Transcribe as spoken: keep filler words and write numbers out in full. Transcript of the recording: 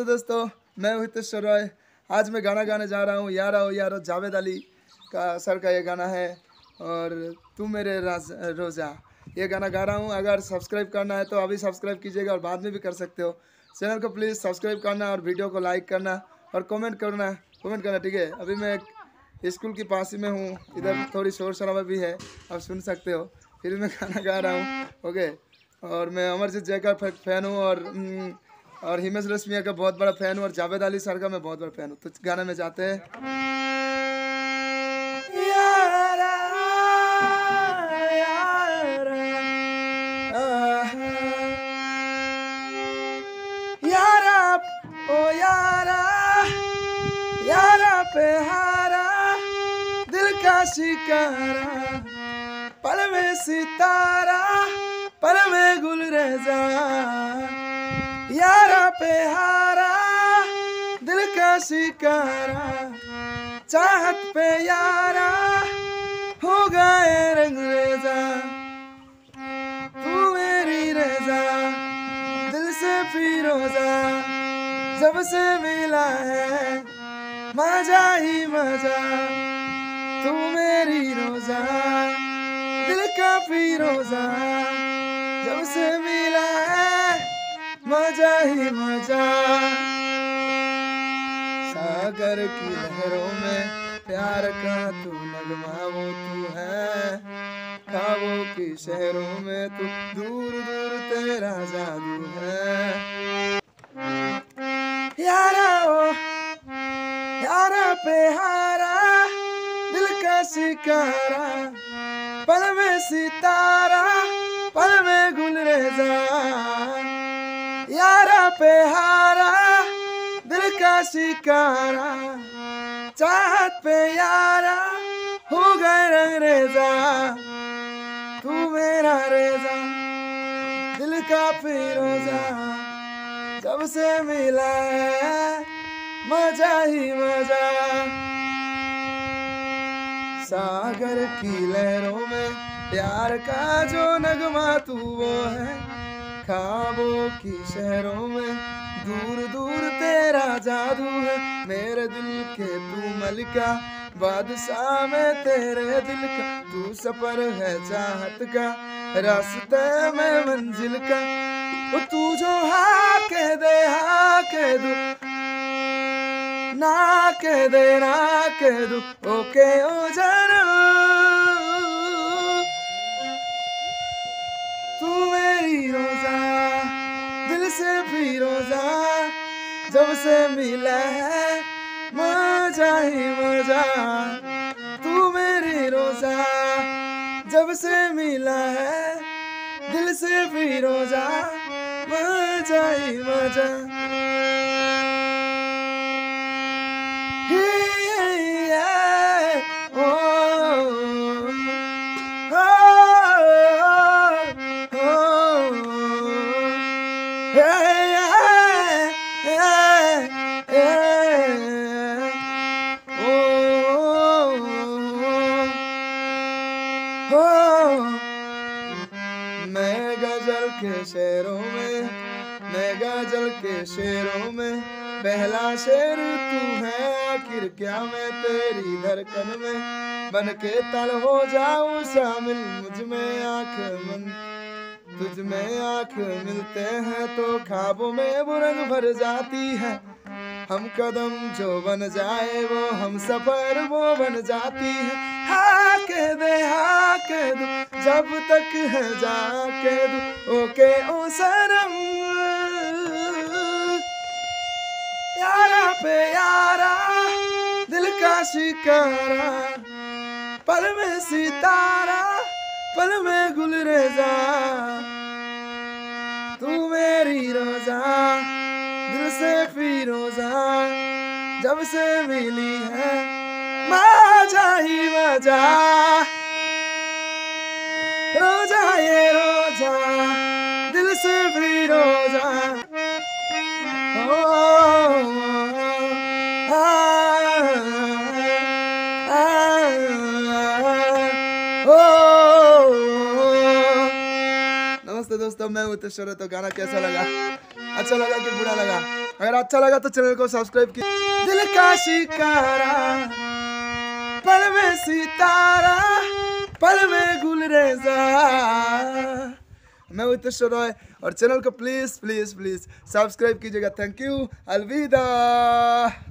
नमस्ते दोस्तों, मैं हूँ हितेश्वर राय। आज मैं गाना गाने जा रहा हूँ यार आओ यार, जावेद अली का सर का ये गाना है और तू मेरे रोजा ये गाना गा रहा हूँ। अगर सब्सक्राइब करना है तो अभी सब्सक्राइब कीजिएगा और बाद में भी कर सकते हो। चैनल को प्लीज़ सब्सक्राइब करना और वीडियो को लाइक करना और कमेंट करना कमेंट करना ठीक है। अभी मैं स्कूल के पास ही में हूँ, इधर थोड़ी शोर शराबा भी है, आप सुन सकते हो। फिर मैं गाना गा रहा हूँ ओके। और मैं अमर जीत जयकर का फैन हूँ और और हिमेश रेशमिया का बहुत बड़ा फ़ैन हूँ और जावेद अली सर का मैं बहुत बड़ा फ़ैन हूँ। तो गाने में जाते हैं। पे हारा दिल का शिकारा, पल में सितारा पल में गुल रह जा, यारा पे हारा दिल का शिकारा, चाहत पे यारा हो गए रंग रेजा, तू मेरी रजा दिल से फिरोजा, जब से मिला है मजा ही मजा, तू मेरी रोजा दिल का फिरोजा, जब से मिला है मजा ही मजा। सागर की लहरों में प्यार का तू नगमा वो तू है, खाबों की शहरों में तू दूर दूर तेरा जादू है, यारा पे हारा दिल का शिकारा, पल में सितारा पल में गुल रह जा, यारा पे हारा दिल का शिकारा, चाहत पे यारा हो गए रंग रेजा, तू मेरा रेजा दिल का फिरोजा, जब से मिला है मजा ही मजा। सागर की लहरों में प्यार का जो नगमा तू वो है, खाबों की शहरों में दूर दूर तेरा जादू है, मेरे दिल के तू मलिका बादशाह में तेरे दिल का, तू सफर है चाहत का रास्ते में मंजिल का, वो तू जो हाँ कह दे हाँ कह दो ना कह दे ना कह दो ओके ओ जरूर, तू मेरी रोजा दिल से फिरोजा, जब से मिला है मजा ही मजा, तू मेरी रोजा जब से मिला है दिल से फिरोजा, मजा ही मजा। मैं गजल के शेरों में मैं गजल के शेरों में पहला शेर तू है, आखिर क्या मैं तेरी धड़कन में बन के तल हो जाऊं शामिल, मुझ में आंख मन तुझ में आंख मिलते हैं तो ख्वाबों में बुरंग भर जाती है, हम कदम जो बन जाए वो हम सफर वो बन जाती है, हाँ कह दे हाँ कह दो जब तक है जा कह दो ओके ओ सरम, यारा पे यारा दिल का शिकारा, पल में सितारा पल में गुल रेजा, तू मेरी रोजा दिल से फिरोजा, जब से मिली है मजा ही मजा, रोजा ये रोजा दिल से फिरोजा, ओ आ आ ओ। नमस्ते दोस्तों, मैं हितेश्वर। तो गाना कैसा लगा? अच्छा लगा कि बुरा लगा? अगर अच्छा लगा तो चैनल को सब्सक्राइब कीजिए। दिल का शिकारा पल में सितारा पल में गुलरेजा, मैं हूं हितेश्वर राय और चैनल को प्लीज प्लीज प्लीज सब्सक्राइब कीजिएगा। थैंक यू, अलविदा।